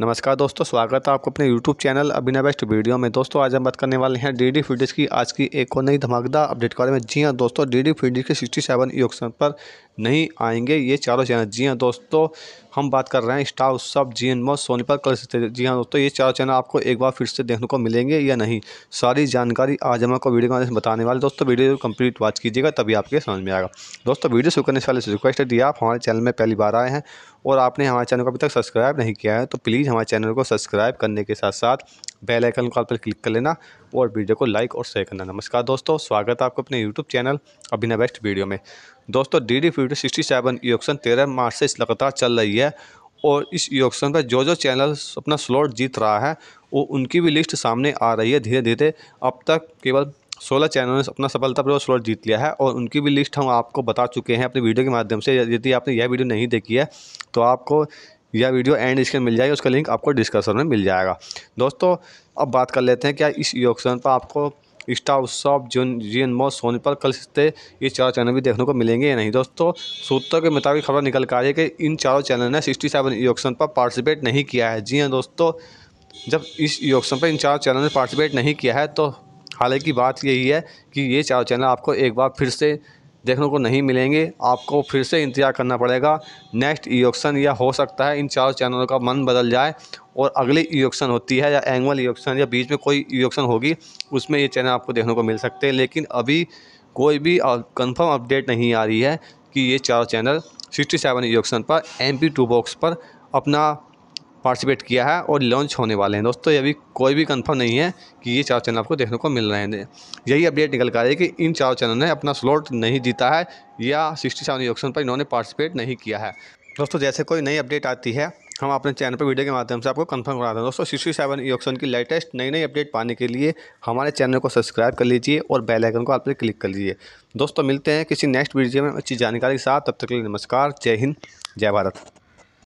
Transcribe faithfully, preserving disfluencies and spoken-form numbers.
नमस्कार दोस्तों, स्वागत है आपको अपने YouTube channel Abhinay best video में। दोस्तों आज हम बात करने वाले हैं डीडी फ्री डिश की आज की एक और नई धमाकेदार अपडेट के बारे में। जी हां दोस्तों, डीडी फ्री डिश के सड़सठ योगसन पर नहीं आएंगे ये चारों चैनल। जी हां दोस्तों, हम बात कर रहे हैं स्टार उत्सव, जी एनमोल, सोनी पाल कल से। जी हाँ दोस्तों, ये चारों चैनल आपको एक बार फिर से देखने को मिलेंगे या नहीं, सारी जानकारी आज हम आपको वीडियो में बताने वाले। दोस्तों वीडियो कंप्लीट वॉच कीजिएगा तभी आपके समझ में आएगा। दोस्तों वीडियो शुरू करने से पहले रिक्वेस्ट है, आप हमारे चैनल में पहली बार आए हैं और आपने हमारे चैनल को अभी तक सब्सक्राइब नहीं किया है तो प्लीज़ हमारे चैनल को सब्सक्राइब करने के साथ साथ बेल आइकन को आप पर क्लिक कर लेना और वीडियो को लाइक और शेयर करना। नमस्कार दोस्तों, स्वागत है आपको अपने YouTube channel Abhinay best video में। दोस्तों डीडी फ्री डिश सड़सठ ई ऑक्शन तेरह मार्च से लगातार चल रही है और इस ई ऑक्शन पर जो जो चैनल अपना स्लॉट जीत रहा है वो उनकी भी लिस्ट सामने आ रही है धीरे धीरे। अब तक केवल सोलह चैनलों ने अपना सफलतापूर्वक स्लॉट जीत लिया है और उनकी भी लिस्ट हम आपको बता चुके हैं अपने वीडियो के माध्यम से। यदि आपने यह वीडियो नहीं देखी है तो आपको यह वीडियो एंड इसके मिल जाएगी, उसका लिंक आपको डिस्क्रिप्शन में मिल जाएगा। दोस्तों अब बात कर लेते हैं क्या इस ई ऑक्शन पर आपको स्टार उत्सव, जून जी एनमोल, सोनी पर कल से ये चारों चैनल भी देखने को मिलेंगे या नहीं। दोस्तों सूत्रों के मुताबिक खबर निकल कर आ रही है कि इन चारों चैनल ने सड़सठ ई ऑक्शन पर पार्टिसिपेट नहीं किया है। जी हाँ दोस्तों, जब इस ई ऑक्शन पर इन चारों चैनल ने पार्टिसिपेट नहीं किया है तो हालांकि बात यही है कि ये चारों चैनल आपको एक बार फिर से देखने को नहीं मिलेंगे, आपको फिर से इंतजार करना पड़ेगा नेक्स्ट ई ऑक्शन। या हो सकता है इन चारों चैनलों का मन बदल जाए और अगली ई ऑक्शन होती है या एनुअल ई ऑक्शन या बीच में कोई ई ऑक्शन होगी उसमें ये चैनल आपको देखने को मिल सकते हैं। लेकिन अभी कोई भी कंफर्म अपडेट नहीं आ रही है कि ये चारों चैनल सड़सठ ई ऑक्शन पर एम पी टू बॉक्स पर अपना पार्टिसिपेट किया है और लॉन्च होने वाले हैं। दोस्तों ये भी कोई भी कंफर्म नहीं है कि ये चार चैनल आपको देखने को मिल रहे हैं। यही अपडेट निकल कर आई है कि इन चार चैनल ने अपना स्लॉट नहीं जीता है या सड़सठ ई ऑक्शन पर इन्होंने पार्टिसिपेट नहीं किया है। दोस्तों जैसे कोई नई अपडेट आती है हम अपने चैनल पर वीडियो के माध्यम से आपको कंफर्म कराते हैं। दोस्तों सड़सठ ई ऑक्शन की लेटेस्ट नई नई अपडेट पाने के लिए हमारे चैनल को सब्सक्राइब कर लीजिए और बेल आइकन को आप पर क्लिक कर लीजिए। दोस्तों मिलते हैं किसी नेक्स्ट वीडियो में अच्छी जानकारी के साथ, तब तक के लिए नमस्कार, जय हिंद, जय भारत।